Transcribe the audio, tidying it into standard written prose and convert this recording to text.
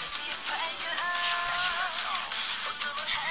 Send me a fire.